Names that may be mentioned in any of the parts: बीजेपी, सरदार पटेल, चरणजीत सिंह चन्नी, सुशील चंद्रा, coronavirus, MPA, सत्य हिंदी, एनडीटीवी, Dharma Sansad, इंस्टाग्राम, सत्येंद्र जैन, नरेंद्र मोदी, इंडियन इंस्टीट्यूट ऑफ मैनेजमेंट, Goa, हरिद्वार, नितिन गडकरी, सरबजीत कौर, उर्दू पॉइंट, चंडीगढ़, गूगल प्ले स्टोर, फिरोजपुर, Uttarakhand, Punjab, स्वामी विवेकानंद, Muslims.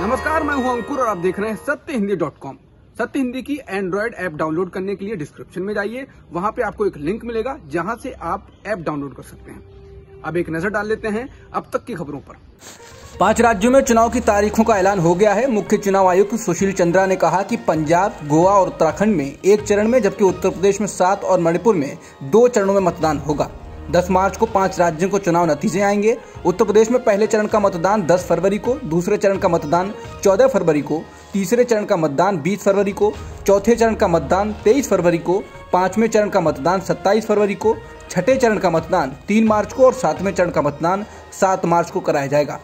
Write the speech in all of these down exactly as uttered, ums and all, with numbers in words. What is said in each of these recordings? नमस्कार, मैं हूं अंकुर और आप देख रहे हैं सत्य हिंदी डॉट कॉम। सत्य हिंदी की एंड्रॉयड ऐप डाउनलोड करने के लिए डिस्क्रिप्शन में जाइए, वहां पे आपको एक लिंक मिलेगा जहां से आप ऐप डाउनलोड कर सकते हैं। अब एक नजर डाल लेते हैं अब तक की खबरों पर। पांच राज्यों में चुनाव की तारीखों का ऐलान हो गया है। मुख्य चुनाव आयुक्त सुशील चंद्रा ने कहा कि पंजाब, गोवा और उत्तराखंड में एक चरण में, जबकि उत्तर प्रदेश में सात और मणिपुर में दो चरणों में मतदान होगा। दस मार्च को पांच राज्यों को चुनाव नतीजे आएंगे। उत्तर प्रदेश में पहले चरण का मतदान दस फरवरी को, दूसरे चरण का मतदान चौदह फरवरी को, तीसरे चरण का मतदान बीस फरवरी को, चौथे चरण का मतदान तेईस फरवरी को, पांचवें चरण का मतदान सत्ताईस फरवरी को, छठे चरण का मतदान तीन मार्च को और सातवें चरण का मतदान सात मार्च को कराया जाएगा।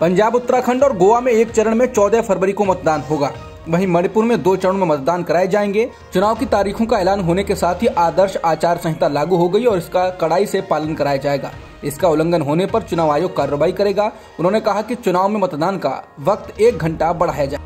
पंजाब, उत्तराखंड और गोवा में एक चरण में चौदह फरवरी को मतदान होगा। वहीं मणिपुर में दो चरणों में मतदान कराए जाएंगे। चुनाव की तारीखों का ऐलान होने के साथ ही आदर्श आचार संहिता लागू हो गई और इसका कड़ाई से पालन कराया जाएगा। इसका उल्लंघन होने पर चुनाव आयोग कार्रवाई करेगा। उन्होंने कहा कि चुनाव में मतदान का वक्त एक घंटा बढ़ाया जाए।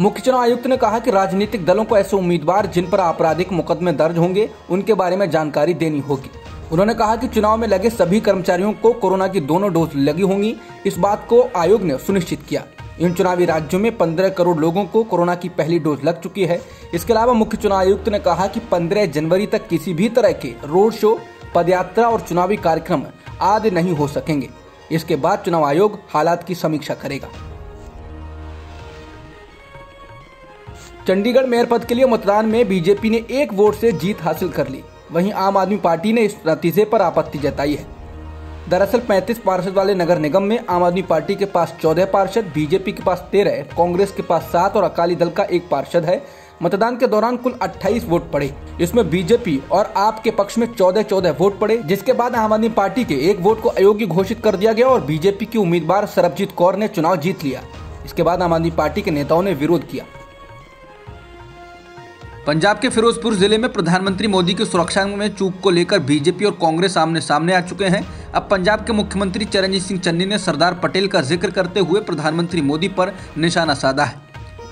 मुख्य चुनाव आयुक्त ने कहा कि राजनीतिक दलों को ऐसे उम्मीदवार जिन पर आपराधिक मुकदमे दर्ज होंगे उनके बारे में जानकारी देनी होगी। उन्होंने कहा कि चुनाव में लगे सभी कर्मचारियों को कोरोना की दोनों डोज लगी होंगी। इस बात को आयोग ने सुनिश्चित किया। इन चुनावी राज्यों में पंद्रह करोड़ लोगों को कोरोना की पहली डोज लग चुकी है। इसके अलावा मुख्य चुनाव आयुक्त ने कहा कि पंद्रह जनवरी तक किसी भी तरह के रोड शो, पदयात्रा और चुनावी कार्यक्रम आदि नहीं हो सकेंगे। इसके बाद चुनाव आयोग हालात की समीक्षा करेगा। चंडीगढ़ मेयर पद के लिए मतदान में बीजेपी ने एक वोट से जीत हासिल कर ली। वहीं आम आदमी पार्टी ने इस नतीजे पर आपत्ति जताई है। दरअसल पैंतीस पार्षद वाले नगर निगम में आम आदमी पार्टी के पास चौदह पार्षद, बीजेपी के पास तेरह, कांग्रेस के पास सात और अकाली दल का एक पार्षद है। मतदान के दौरान कुल अट्ठाईस वोट पड़े। इसमें बीजेपी और आप के पक्ष में चौदह चौदह वोट पड़े, जिसके बाद आम आदमी पार्टी के एक वोट को अयोग्य घोषित कर दिया गया और बीजेपी की उम्मीदवार सरबजीत कौर ने चुनाव जीत लिया। इसके बाद आम आदमी पार्टी के नेताओं ने विरोध किया। पंजाब के फिरोजपुर जिले में प्रधानमंत्री मोदी की सुरक्षा में चूक को लेकर बीजेपी और कांग्रेस आमने सामने आ चुके हैं। अब पंजाब के मुख्यमंत्री चरणजीत सिंह चन्नी ने सरदार पटेल का जिक्र करते हुए प्रधानमंत्री मोदी पर निशाना साधा है।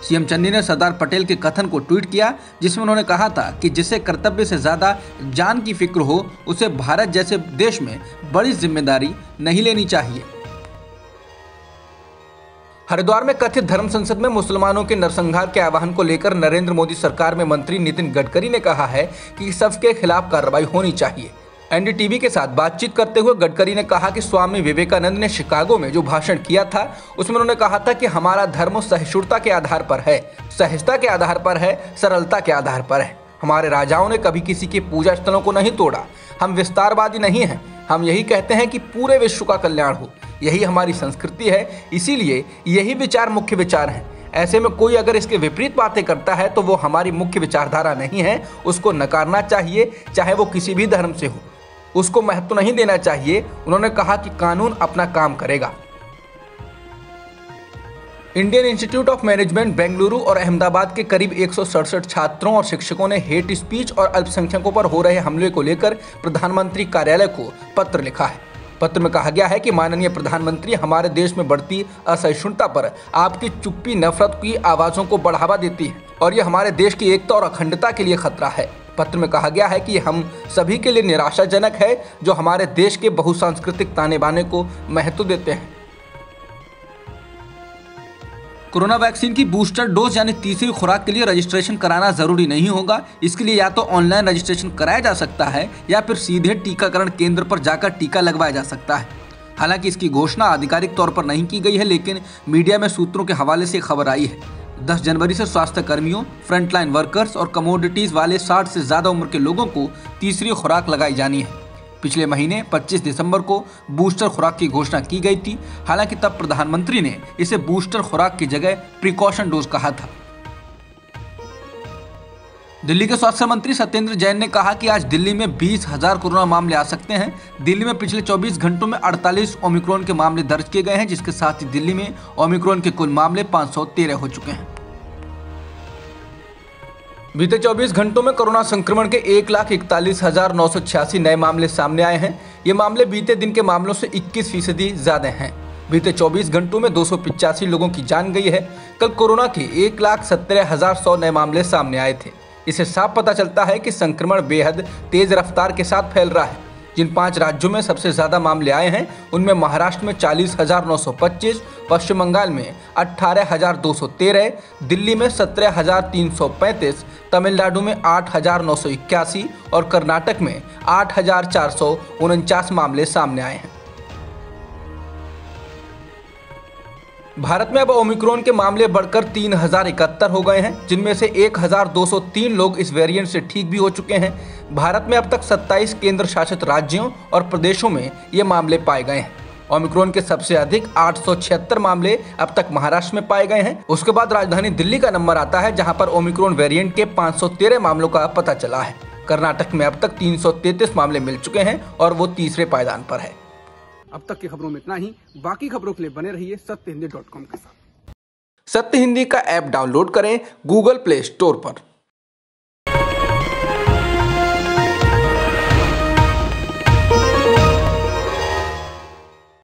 सीएम चन्नी ने सरदार पटेल के कथन को ट्वीट किया, जिसमें उन्होंने कहा था कि जिसे कर्तव्य से ज़्यादा जान की फिक्र हो उसे भारत जैसे देश में बड़ी जिम्मेदारी नहीं लेनी चाहिए। हरिद्वार में कथित धर्म संसद में मुसलमानों के नरसंहार के आह्वान को लेकर नरेंद्र मोदी सरकार में मंत्री नितिन गडकरी ने कहा है कि सबके खिलाफ कार्रवाई होनी चाहिए। एनडीटीवी के साथ बातचीत करते हुए गडकरी ने कहा कि स्वामी विवेकानंद ने शिकागो में जो भाषण किया था उसमें उन्होंने कहा था कि हमारा धर्म सहिष्णुता के आधार पर है, सहजता के आधार पर है, सरलता के आधार पर है। हमारे राजाओं ने कभी किसी के पूजा स्थलों को नहीं तोड़ा। हम विस्तारवादी नहीं हैं। हम यही कहते हैं कि पूरे विश्व का कल्याण हो। यही हमारी संस्कृति है, इसीलिए यही विचार मुख्य विचार हैं। ऐसे में कोई अगर इसके विपरीत बातें करता है तो वो हमारी मुख्य विचारधारा नहीं है। उसको नकारना चाहिए, चाहे वो किसी भी धर्म से हो। उसको महत्व नहीं देना चाहिए। उन्होंने कहा कि कानून अपना काम करेगा। इंडियन इंस्टीट्यूट ऑफ मैनेजमेंट Bengaluru और अहमदाबाद के करीब एक सौ सड़सठ छात्रों और शिक्षकों ने हेट स्पीच और अल्पसंख्यकों पर हो रहे हमले को लेकर प्रधानमंत्री कार्यालय को पत्र लिखा है। पत्र में कहा गया है कि माननीय प्रधानमंत्री, हमारे देश में बढ़ती असहिष्णुता पर आपकी चुप्पी नफरत की आवाज़ों को बढ़ावा देती है और ये हमारे देश की एकता और अखंडता के लिए खतरा है। पत्र में कहा गया है कि हम सभी के लिए निराशाजनक है जो हमारे देश के बहुसांस्कृतिक ताने बाने को महत्व देते हैं। कोरोना वैक्सीन की बूस्टर डोज यानी तीसरी खुराक के लिए रजिस्ट्रेशन कराना जरूरी नहीं होगा। इसके लिए या तो ऑनलाइन रजिस्ट्रेशन कराया जा सकता है या फिर सीधे टीकाकरण केंद्र पर जाकर टीका लगवाया जा सकता है। हालांकि इसकी घोषणा आधिकारिक तौर पर नहीं की गई है, लेकिन मीडिया में सूत्रों के हवाले से खबर आई है। दस जनवरी से स्वास्थ्य कर्मियों, फ्रंटलाइन वर्कर्स और कमोडिटीज वाले साठ से ज़्यादा उम्र के लोगों को तीसरी खुराक लगाई जानी है। पिछले महीने पच्चीस दिसंबर को बूस्टर खुराक की घोषणा की गई थी। हालांकि तब प्रधानमंत्री ने इसे बूस्टर खुराक की जगह प्रिकॉशन डोज कहा था। दिल्ली के स्वास्थ्य मंत्री सत्येंद्र जैन ने कहा कि आज दिल्ली में बीस हजार कोरोना मामले आ सकते हैं। दिल्ली में पिछले चौबीस घंटों में अड़तालीस ओमिक्रॉन के मामले दर्ज किए गए हैं, जिसके साथ ही दिल्ली में ओमिक्रॉन के कुल मामले पाँच सौ तेरह हो चुके हैं। बीते चौबीस घंटों में कोरोना संक्रमण के एक लाख इकतालीस हजार नौ सौ छियासी नए मामले सामने आए हैं। ये मामले बीते दिन के मामलों से इक्कीस फीसदी ज्यादा हैं। बीते चौबीस घंटों में दो सौ पिचासी लोगों की जान गई है। कल कोरोना के एक लाख सत्रह हजार सौ नए मामले सामने आए थे। इससे साफ पता चलता है कि संक्रमण बेहद तेज रफ्तार के साथ फैल रहा है। जिन पांच राज्यों में सबसे ज्यादा मामले आए हैं उनमें महाराष्ट्र में चालीस हज़ार नौ सौ पच्चीस, पश्चिम बंगाल में अठारह हज़ार दो सौ तेरह, दिल्ली में सत्रह हज़ार तीन सौ पैंतीस, तमिलनाडु में आठ हज़ार नौ सौ इक्यासी और कर्नाटक में आठ हजार चार सौ उनचास मामले सामने आए हैं। भारत में अब ओमिक्रॉन के मामले बढ़कर तीन हजार इकहत्तर हो गए हैं, जिनमें से एक हज़ार दो सौ तीन लोग इस वेरिएंट से ठीक भी हो चुके हैं। भारत में अब तक सत्ताईस केंद्र शासित राज्यों और प्रदेशों में ये मामले पाए गए हैं। ओमिक्रॉन के सबसे अधिक आठ सौ छिहत्तर मामले अब तक महाराष्ट्र में पाए गए हैं। उसके बाद राजधानी दिल्ली का नंबर आता है, जहाँ पर ओमिक्रॉन वेरिएंट के पाँच सौ तेरह मामलों का पता चला है। कर्नाटक में अब तक तीन सौ तैंतीस मामले मिल चुके हैं और वो तीसरे पायदान पर है। अब तक की खबरों में इतना ही। बाकी खबरों के लिए बने रहिए सत्य हिंदी डॉट कॉम के साथ। सत्य हिंदी का ऐप डाउनलोड करें गूगल प्ले स्टोर पर।